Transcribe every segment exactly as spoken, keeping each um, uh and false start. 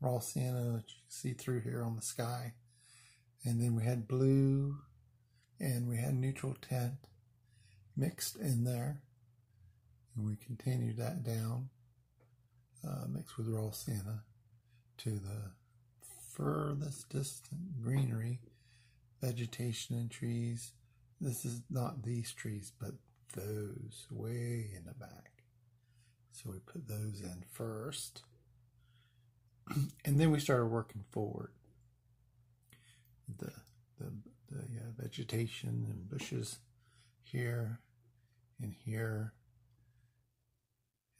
Raw Sienna, which you can see through here on the sky. And then we had blue, and we had neutral tint mixed in there. And we continued that down, uh, mixed with Raw Sienna to the furthest distant greenery, vegetation and trees. This is not these trees, but those way in the back. So we put those in first. And then we started working forward. The, the, the uh, vegetation and bushes here and here.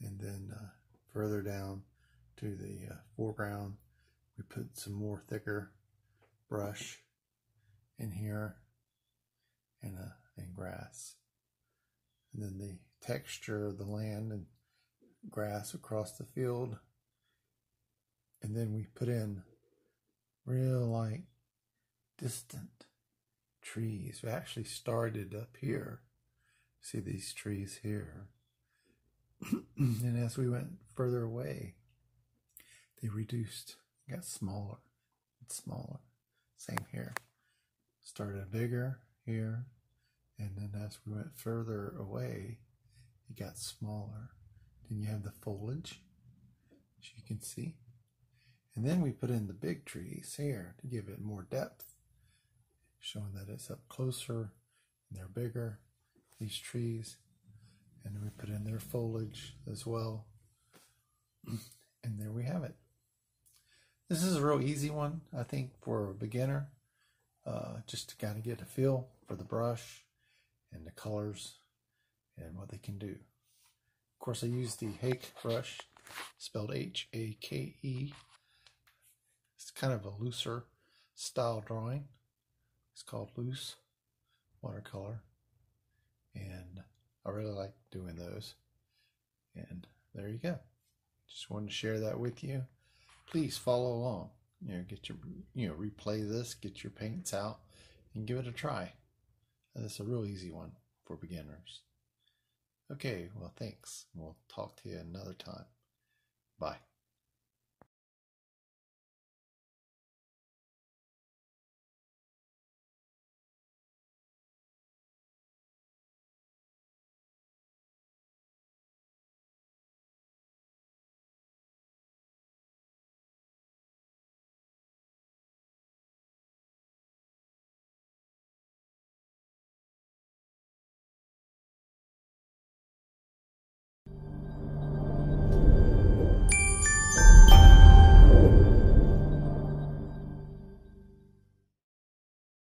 And then uh, further down to the uh, foreground, we put some more thicker brush in here and, uh, and grass. And then the texture of the land and grass across the field. And then we put in real light, distant trees. We actually started up here. See these trees here. And as we went further away, they reduced, got smaller and smaller. Same here. Started bigger here. And then as we went further away, it got smaller. Then you have the foliage, as you can see. And then we put in the big trees here to give it more depth, showing that it's up closer and they're bigger, these trees. And we put in their foliage as well. And there we have it. This is a real easy one, I think, for a beginner, uh, just to kind of get a feel for the brush and the colors and what they can do. Of course, I use the Hake brush, spelled H A K E. It's kind of a looser style drawing. It's called loose watercolor. And I really like doing those. And there you go. Just wanted to share that with you. Please follow along. You know, get your you know, replay this, get your paints out, and give it a try. That's a real easy one for beginners. Okay, well, thanks. We'll talk to you another time. Bye.